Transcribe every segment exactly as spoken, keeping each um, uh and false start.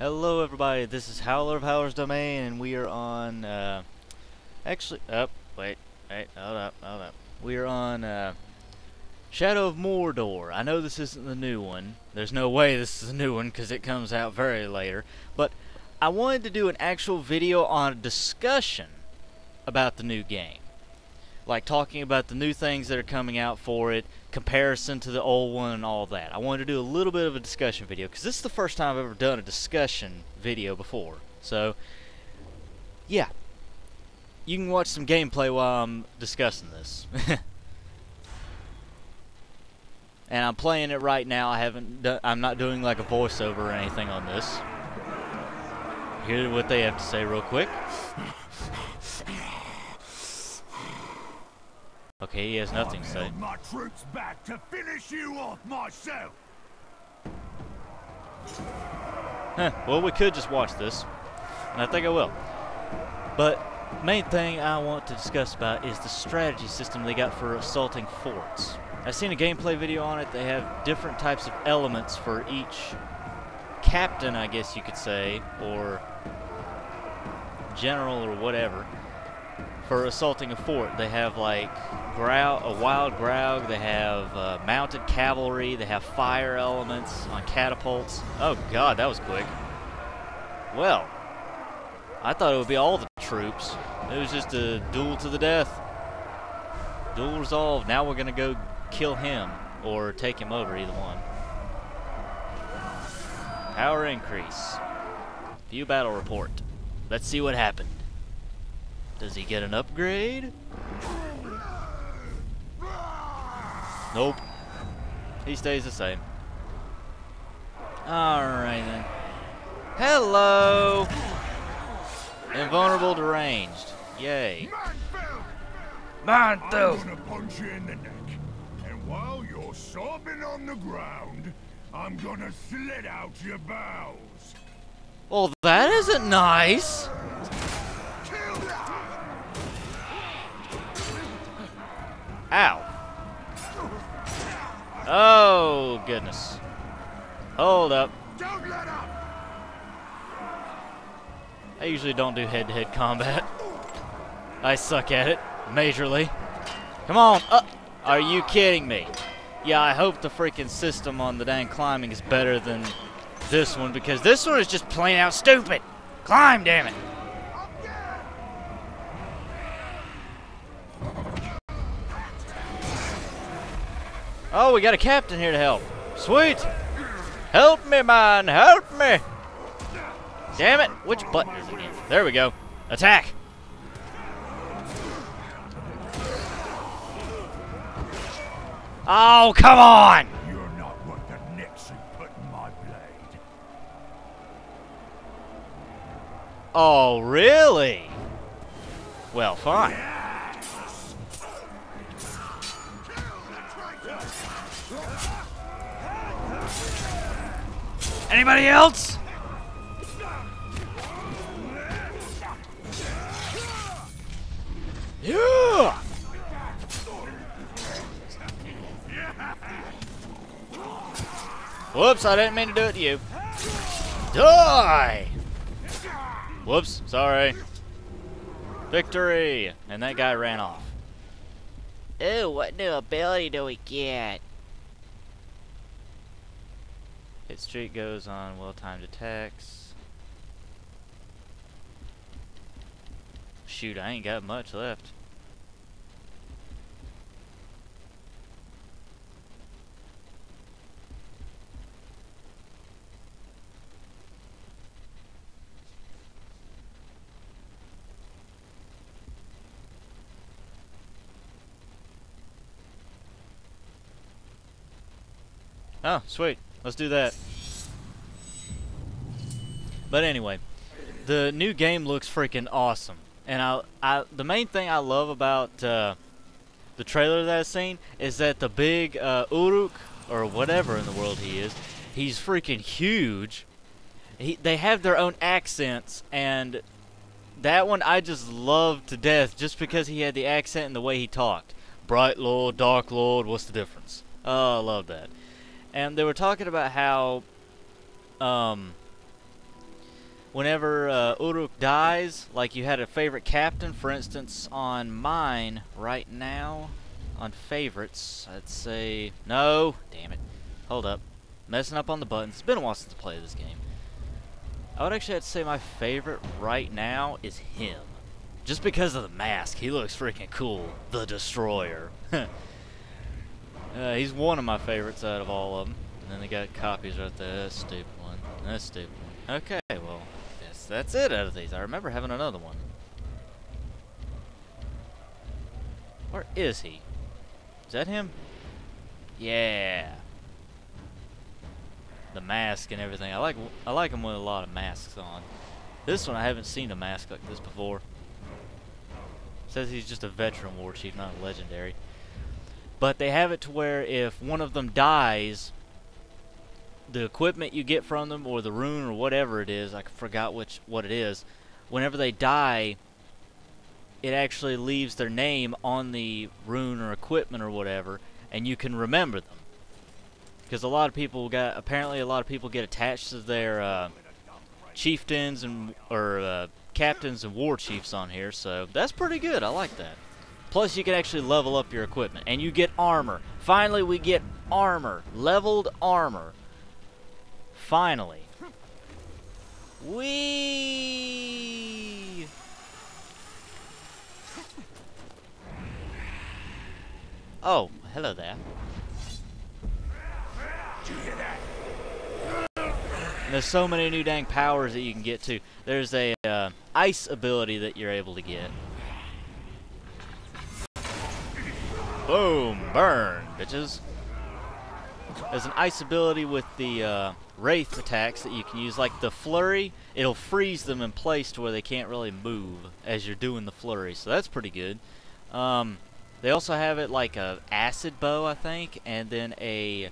Hello everybody, this is Howler of Howler's Domain, and we are on, uh, actually, oh, wait, wait, hold up, hold up. We are on, uh, Shadow of Mordor. I know this isn't the new one. There's no way this is the new one, because it comes out very later. But I wanted to do an actual video on a discussion about the new game. Like talking about the new things that are coming out for it, comparison to the old one and all that. I wanted to do a little bit of a discussion video because this is the first time I've ever done a discussion video before. So, yeah. You can watch some gameplay while I'm discussing this. And I'm playing it right now. I haven't done, I'm not doing like a voiceover or anything on this. Hear what they have to say real quick. Okay, he has nothing to say. I held my troops back to finish you off myself. Huh, well, we could just watch this, and I think I will. But main thing I want to discuss about is the strategy system they got for assaulting forts. I've seen a gameplay video on it. They have different types of elements for each captain, I guess you could say, or general or whatever. For assaulting a fort, they have like growl, a wild grog, they have uh, mounted cavalry, they have fire elements on catapults. Oh god, that was quick. Well, I thought it would be all the troops. It was just a duel to the death. Duel resolved. Now we're gonna go kill him or take him over, either one. Power increase. View battle report. Let's see what happened. Does he get an upgrade? Nope. He stays the same. Alright then. Hello! Invulnerable deranged. Yay. Man, I'm gonna punch you in the neck. And while you're sobbing on the ground, I'm gonna slit out your bowels. Well, that isn't nice! Ow. Oh, goodness. Hold up. Don't let up. I usually don't do head-to-head combat. I suck at it, majorly. Come on. Uh, are you kidding me? Yeah, I hope the freaking system on the dang climbing is better than this one, because this one is just plain out stupid. Climb, damn it. Oh, we got a captain here to help. Sweet! Help me, man! Help me! Damn it! Which button is it again? There we go. Attack! Oh, come on! You're not what the Nixon put in my blade. Oh, really? Well, fine. Anybody else? Yeah. Whoops, I didn't mean to do it to you. Die! Whoops, sorry. Victory! And that guy ran off. Ooh, what new ability do we get? Hit streak goes on well-timed attacks. Shoot, I ain't got much left. Oh, sweet. Let's do that. But anyway, the new game looks freaking awesome, and I, I the main thing I love about uh, the trailer that I've seen is that the big uh, Uruk or whatever in the world he is, he's freaking huge. He, they have their own accents, and that one I just loved to death just because he had the accent and the way he talked. Bright Lord, Dark Lord, what's the difference? Oh, I love that. And they were talking about how um, whenever uh, Uruk dies, like you had a favorite captain, for instance, on mine right now, on favorites, I'd say, no, damn it, hold up, messing up on the buttons, it's been a while since I played this game. I would actually have to say my favorite right now is him. Just because of the mask, he looks freaking cool. The Destroyer. uh, he's one of my favorites out of all of them. And then they got copies right there. That's a stupid one. That's a stupid one. Okay, well, that's, that's it out of these. I remember having another one. Where is he? Is that him? Yeah. The mask and everything. I like I like them with a lot of masks on. This one I haven't seen a mask like this before. It says he's just a veteran war chief, not a legendary. But they have it to where if one of them dies, the equipment you get from them or the rune or whatever it is, I forgot which what it is. Whenever they die, it actually leaves their name on the rune or equipment or whatever, and you can remember them. Because a lot of people got, apparently a lot of people get attached to their uh, chieftains and or uh, captains and war chiefs on here, so that's pretty good. I like that. Plus, you can actually level up your equipment, and you get armor. Finally, we get armor, leveled armor. Finally, we. Oh, hello there. And there's so many new dang powers that you can get to. There's a uh, ice ability that you're able to get. Boom, burn, bitches. There's an ice ability with the uh, wraith attacks that you can use, like the flurry. It'll freeze them in place to where they can't really move as you're doing the flurry. So that's pretty good. Um, they also have it like a acid bow, I think, and then a.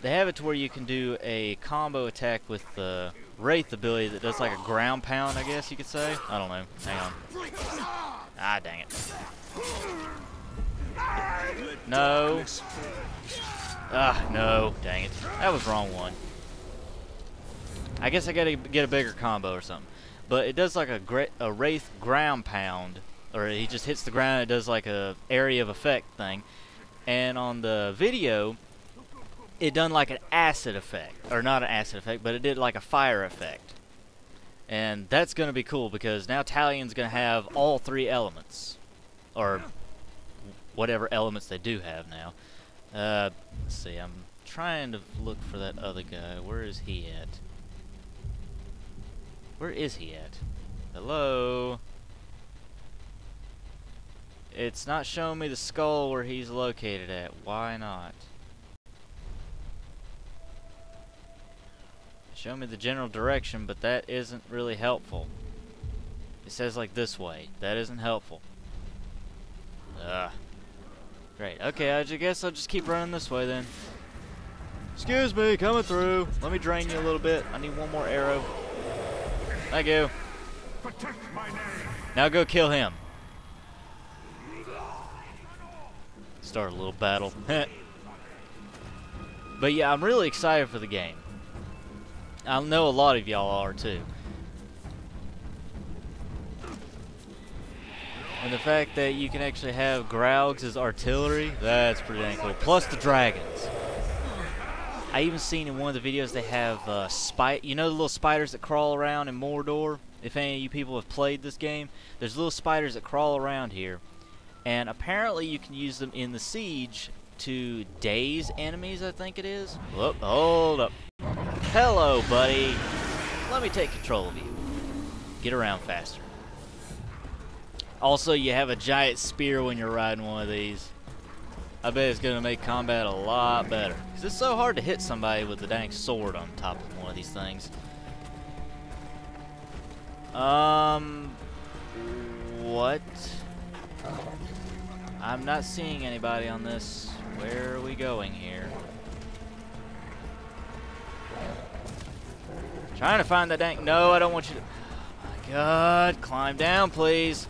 They have it to where you can do a combo attack with the Wraith ability that does like a ground pound, I guess you could say. I don't know. Hang on. Ah, dang it. No. Ah, no. Dang it. That was the wrong one. I guess I gotta get a bigger combo or something. But it does like a, gra a Wraith ground pound. Or he just hits the ground and it does like a area of effect thing. And on the video, it done like an acid effect, or not an acid effect, but it did like a fire effect. And that's going to be cool because now Talion's going to have all three elements. Or whatever elements they do have now. Uh, let's see, I'm trying to look for that other guy. Where is he at? Where is he at? Hello? It's not showing me the skull where he's located at. Why not? Show me the general direction, but that isn't really helpful. It says like this way. That isn't helpful. Ugh. Great. Okay, I guess I'll just keep running this way then. Excuse me, coming through. Let me drain you a little bit. I need one more arrow. Thank you. Protect my name. Now go kill him. Start a little battle. But yeah, I'm really excited for the game. I know a lot of y'all are too. And the fact that you can actually have Graugs as artillery, that's pretty dang cool. Plus the dragons. I even seen in one of the videos they have uh, spy. You know the little spiders that crawl around in Mordor? If any of you people have played this game, there's little spiders that crawl around here. And apparently you can use them in the siege to daze enemies, I think it is. Whoop, hold up. Hello, buddy. Let me take control of you. Get around faster. Also, you have a giant spear when you're riding one of these. I bet it's going to make combat a lot better. Because it's so hard to hit somebody with the dang sword on top of one of these things. Um, what? I'm not seeing anybody on this. Where are we going here? Trying to find that dang. No, I don't want you to. Oh my god, climb down, please.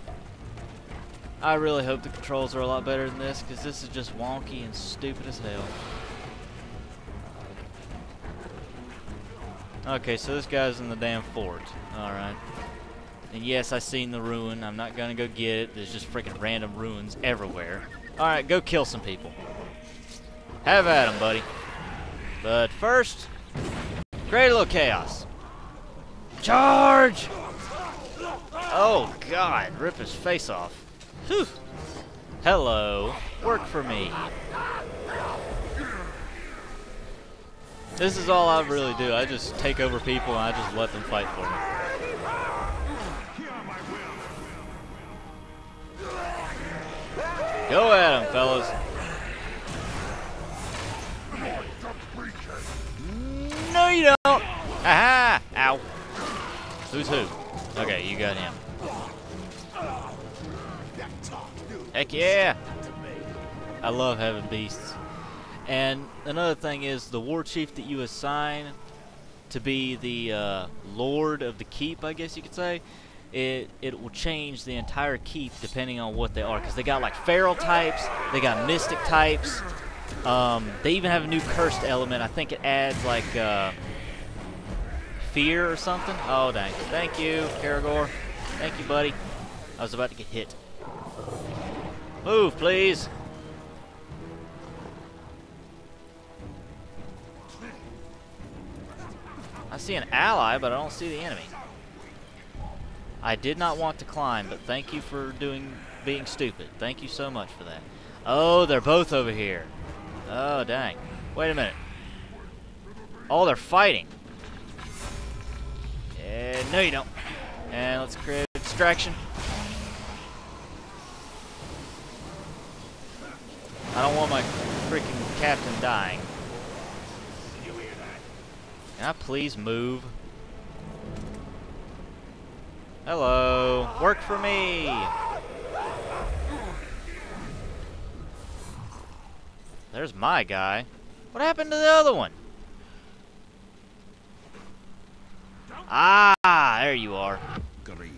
I really hope the controls are a lot better than this, because this is just wonky and stupid as hell. Okay, so this guy's in the damn fort. Alright. And yes, I seen the ruin. I'm not gonna go get it. There's just freaking random ruins everywhere. Alright, go kill some people. Have at 'em, buddy. But first, create a little chaos. Charge! Oh, God. Rip his face off. Whew. Hello. Work for me. This is all I really do. I just take over people and I just let them fight for me. Go at them, fellas. No, you don't. Aha! Ow. Who's who? Okay, you got him. Heck yeah! I love having beasts. And another thing is the war chief that you assign to be the uh, lord of the keep, I guess you could say, it it will change the entire keep depending on what they are, because they got like feral types, they got mystic types, um, they even have a new cursed element. I think it adds like uh, fear or something. Oh dang! Thank you, Karagor. Thank you, buddy. I was about to get hit. Move, please. I see an ally, but I don't see the enemy. I did not want to climb, but thank you for doing being stupid. Thank you so much for that. Oh, they're both over here. Oh, dang. Wait a minute. Oh, they're fighting. Yeah, no, you don't. And let's create a distraction. I don't want my freaking captain dying. Can I please move? Hello. Work for me. There's my guy. What happened to the other one? Ah, there you are. Grisha.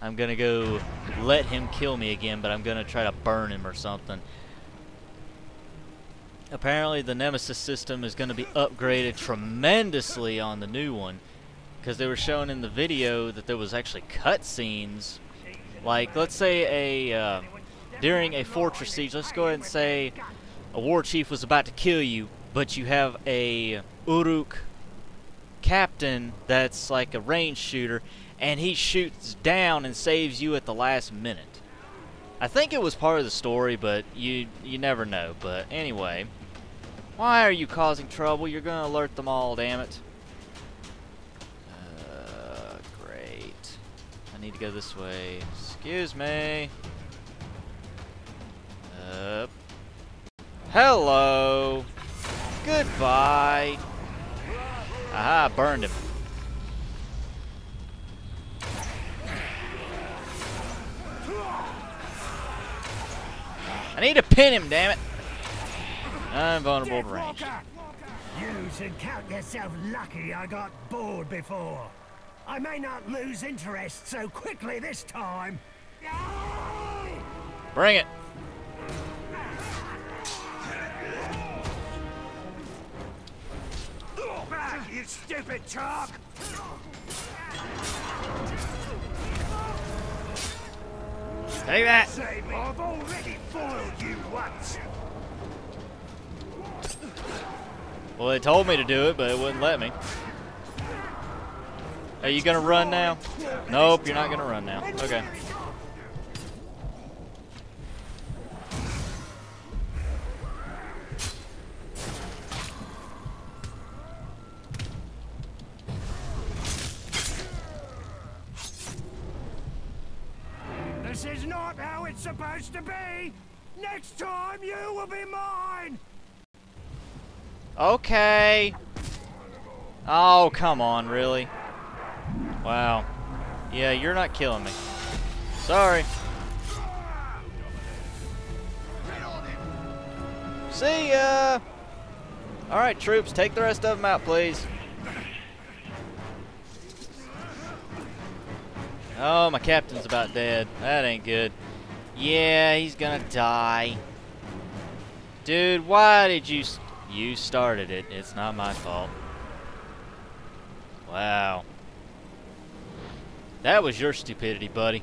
I'm gonna go let him kill me again, but I'm gonna try to burn him or something. Apparently the Nemesis system is going to be upgraded tremendously on the new one, because they were showing in the video that there was actually cutscenes. Like, let's say a uh, during a fortress siege, let's go ahead and say a war chief was about to kill you, but you have a Uruk captain that's like a range shooter, and he shoots down and saves you at the last minute. I think it was part of the story, but you you never know. But anyway, why are you causing trouble? You're gonna alert them all, damn it. Uh, great. I need to go this way. Excuse me. Uh, hello. Goodbye. Aha, burned him. I need to pin him, damn it! I'm vulnerable to range. You should count yourself lucky I got bored before. I may not lose interest so quickly this time. Bring it! Back, you stupid chalk! Take that! I've already foiled you once. Well, they told me to do it, but it wouldn't let me. Are you gonna run now? Nope, you're not gonna run now. Okay. This is not how it's supposed to be! Next time you will be mine! Okay. Oh, come on, really? Wow. Yeah, you're not killing me. Sorry. See ya! Alright, troops, take the rest of them out, please. Oh, my captain's about dead. That ain't good. Yeah, he's gonna die. Dude, why did you... You started it. It's not my fault. Wow. That was your stupidity, buddy.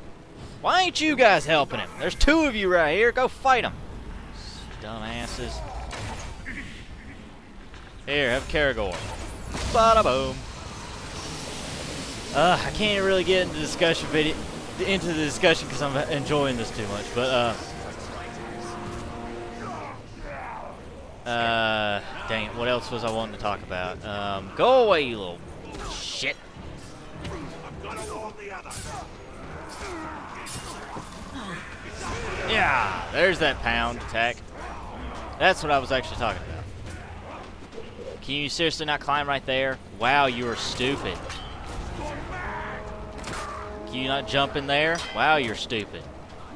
Why ain't you guys helping him? There's two of you right here. Go fight him. Dumbasses. Here, have Caragor. Bada boom. Uh, I can't really get into the discussion video, into the discussion because I'm enjoying this too much. But uh, uh, dang it, what else was I wanting to talk about? Um, go away, you little shit. Yeah, there's that pound attack. That's what I was actually talking about. Can you seriously not climb right there? Wow, you are stupid. Can you not jump in there? Wow, you're stupid.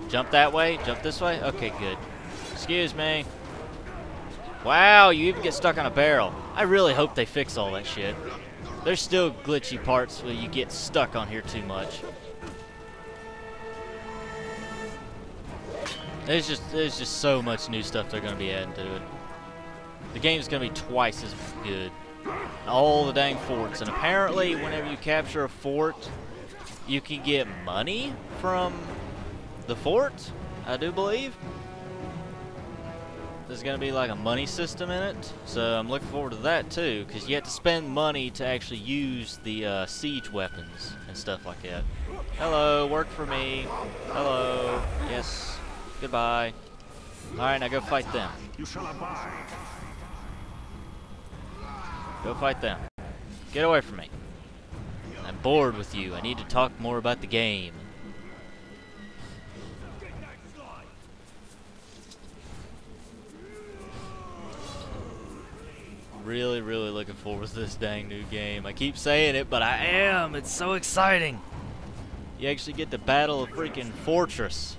Jump that way? Jump this way? Okay, good. Excuse me. Wow, you even get stuck on a barrel. I really hope they fix all that shit. There's still glitchy parts where you get stuck on here too much. There's just there's just so much new stuff they're gonna be adding to it. The game's gonna be twice as good. All the dang forts, and apparently, whenever you capture a fort, you can get money from the fort. I do believe there's gonna be like a money system in it, so I'm looking forward to that too, because you have to spend money to actually use the uh, siege weapons and stuff like that. Hello, work for me. Hello. Yes. Goodbye. Alright, now go fight them. You shall abide. Go fight them. Get away from me. I'm bored with you. I need to talk more about the game. Really, really looking forward to this dang new game. I keep saying it, but I am. It's so exciting. You actually get to battle a freaking fortress.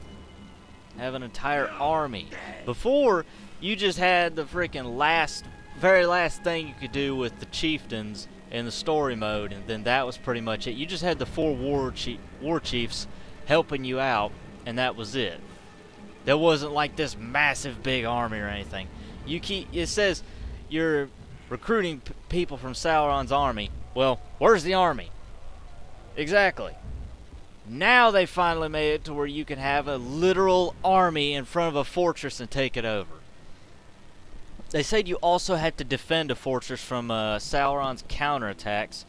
Have an entire army. Before, you just had the freaking last, very last thing you could do with the chieftains in the story mode, and then that was pretty much it. You just had the four war, chief, war chiefs helping you out, and that was it. There wasn't like this massive big army or anything. You keep, it says you're recruiting p people from Sauron's army. Well, where's the army? Exactly. Now they finally made it to where you can have a literal army in front of a fortress and take it over. They said you also had to defend a fortress from uh, Sauron's counterattacks.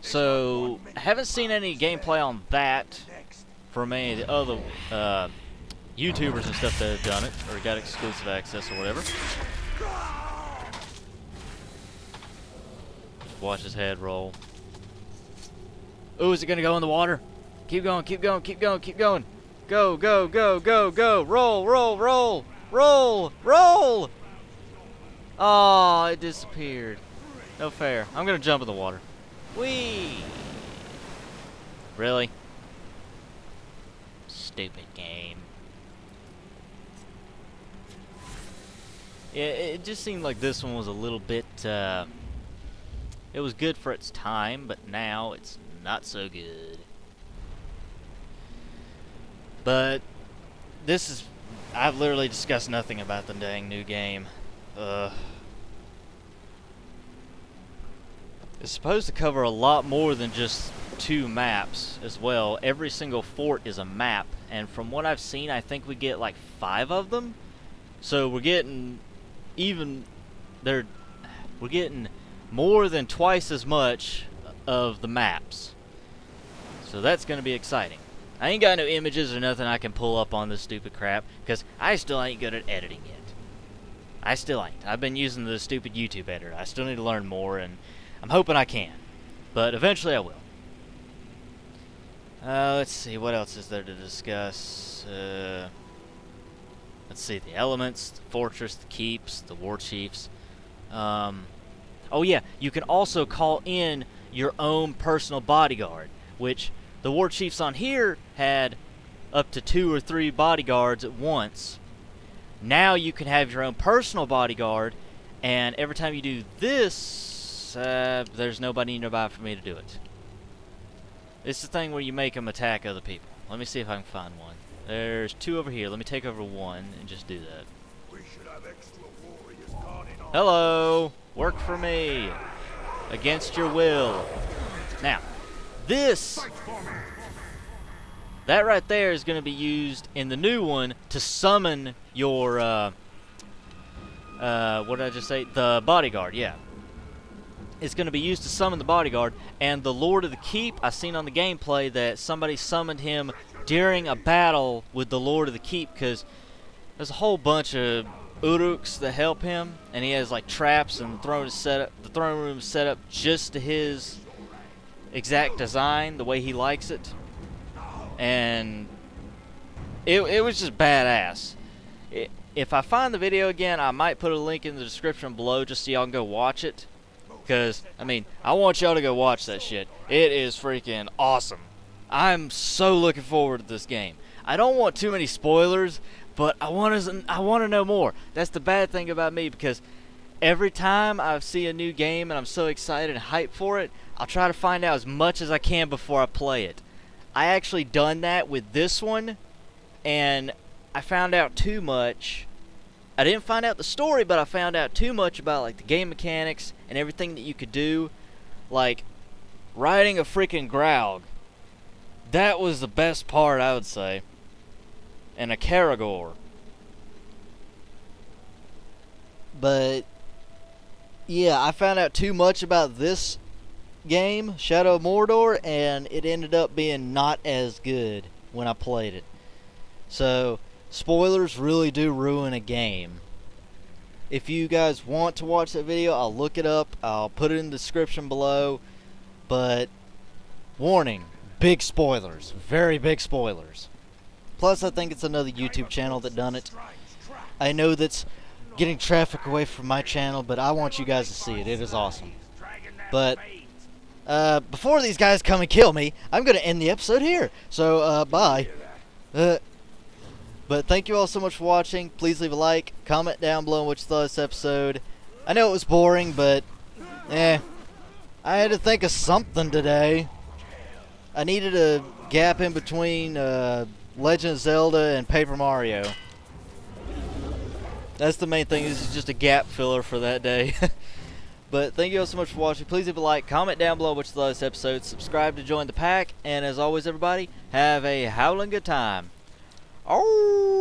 So, haven't seen any gameplay on that from any of the other uh, YouTubers and stuff that have done it, or got exclusive access or whatever. Watch his head roll. Ooh, is it gonna go in the water? Keep going, keep going, keep going, keep going. Go, go, go, go, go. Roll, roll, roll, roll, roll. Oh, it disappeared. No fair. I'm going to jump in the water. Whee. Really? Stupid game. Yeah, it just seemed like this one was a little bit, uh, it was good for its time, but now it's not so good. But this is, I've literally discussed nothing about the dang new game. Uh, it's supposed to cover a lot more than just two maps as well. Every single fort is a map, and from what I've seen, I think we get like five of them. So we're getting even, they're, we're getting more than twice as much of the maps. So that's going to be exciting. I ain't got no images or nothing I can pull up on this stupid crap, because I still ain't good at editing it. I still ain't. I've been using the stupid YouTube editor. I still need to learn more, and I'm hoping I can. But eventually I will. Uh, let's see, what else is there to discuss? Uh, let's see, the elements, the fortress, the keeps, the war chiefs. Um, oh yeah, you can also call in your own personal bodyguard, which... the war chiefs on here had up to two or three bodyguards at once. Now you can have your own personal bodyguard, and every time you do this, uh, there's nobody nearby for me to do it. It's the thing where you make them attack other people. Let me see if I can find one. There's two over here. Let me take over one and just do that. We should have extra warriors guarding our Hello, work for me. Against your will. Now, this, that right there is going to be used in the new one to summon your, uh, uh, what did I just say? The bodyguard, yeah. It's going to be used to summon the bodyguard, and the Lord of the Keep, I seen on the gameplay that somebody summoned him during a battle with the Lord of the Keep, because there's a whole bunch of Uruks that help him, and he has like traps, and the throne is set up, the throne room is set up just to his exact design, the way he likes it, and it, it was just badass. It, if I find the video again, I might put a link in the description below just so y'all can go watch it. Because, I mean, I want y'all to go watch that shit. It is freaking awesome. I'm so looking forward to this game. I don't want too many spoilers, but I want to, I want to know more. That's the bad thing about me, because every time I see a new game and I'm so excited and hyped for it, I'll try to find out as much as I can before I play it. I actually done that with this one, and I found out too much. I didn't find out the story, but I found out too much about, like, the game mechanics and everything that you could do. Like, riding a freaking Graug. That was the best part, I would say. And a Caragor. But, yeah, I found out too much about this game, Shadow of Mordor, and it ended up being not as good when I played it. So, spoilers really do ruin a game. If you guys want to watch that video, I'll look it up. I'll put it in the description below. But, warning, big spoilers. Very big spoilers. Plus, I think it's another YouTube channel that done it. I know that's getting traffic away from my channel, but I want you guys to see it. It is awesome. But, uh, before these guys come and kill me, I'm going to end the episode here. So, uh, bye. Uh... But thank you all so much for watching. Please leave a like, comment down below what you thought of this episode. I know it was boring, but eh. I had to think of something today. I needed a gap in between uh, Legend of Zelda and Paper Mario. That's the main thing. This is just a gap filler for that day. But thank you all so much for watching. Please leave a like, comment down below what you thought of this episode. Subscribe to join the pack. And as always, everybody, have a howling good time. Oh!